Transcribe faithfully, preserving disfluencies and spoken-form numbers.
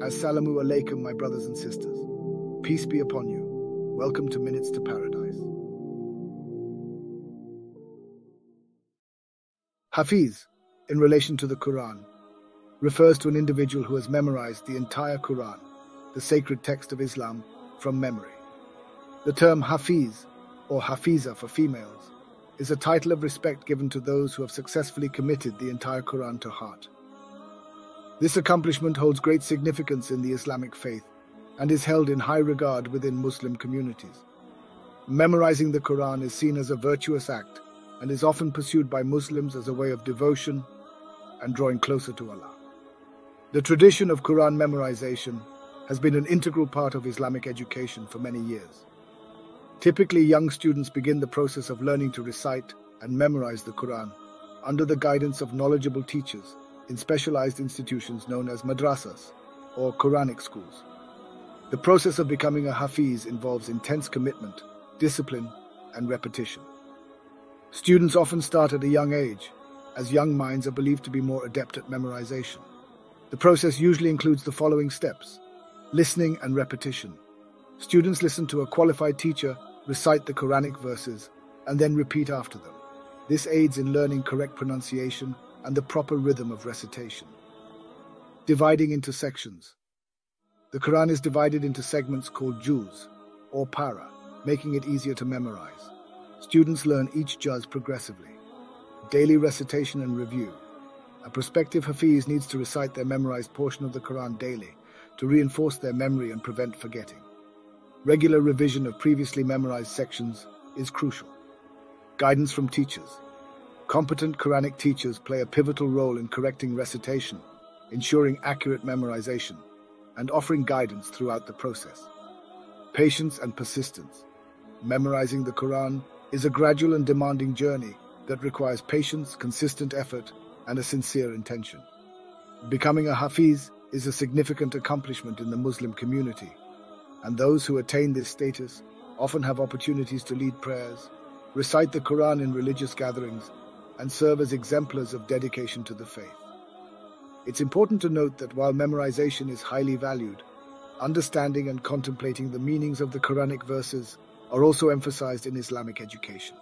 Assalamu alaikum, my brothers and sisters. Peace be upon you. Welcome to Minutes to Paradise. Hafiz, in relation to the Quran, refers to an individual who has memorized the entire Quran, the sacred text of Islam, from memory. The term Hafiz, or Hafiza for females, is a title of respect given to those who have successfully committed the entire Quran to heart. This accomplishment holds great significance in the Islamic faith and is held in high regard within Muslim communities. Memorizing the Quran is seen as a virtuous act and is often pursued by Muslims as a way of devotion and drawing closer to Allah. The tradition of Quran memorization has been an integral part of Islamic education for many years. Typically, young students begin the process of learning to recite and memorize the Quran under the guidance of knowledgeable teachers in specialized institutions known as madrasas, or Quranic schools. The process of becoming a Hafiz involves intense commitment, discipline, and repetition. Students often start at a young age, as young minds are believed to be more adept at memorization. The process usually includes the following steps: listening and repetition. Students listen to a qualified teacher recite the Quranic verses and then repeat after them. This aids in learning correct pronunciation and the proper rhythm of recitation. Dividing into sections. The Quran is divided into segments called juz, or para, making it easier to memorize. Students learn each juz progressively. Daily recitation and review. A prospective Hafiz needs to recite their memorized portion of the Quran daily to reinforce their memory and prevent forgetting. Regular revision of previously memorized sections is crucial. Guidance from teachers. Competent Quranic teachers play a pivotal role in correcting recitation, ensuring accurate memorization, and offering guidance throughout the process. Patience and persistence. Memorizing the Quran is a gradual and demanding journey that requires patience, consistent effort, and a sincere intention. Becoming a Hafiz is a significant accomplishment in the Muslim community, and those who attain this status often have opportunities to lead prayers, recite the Quran in religious gatherings, and serve as exemplars of dedication to the faith. It's important to note that while memorization is highly valued, understanding and contemplating the meanings of the Quranic verses are also emphasized in Islamic education.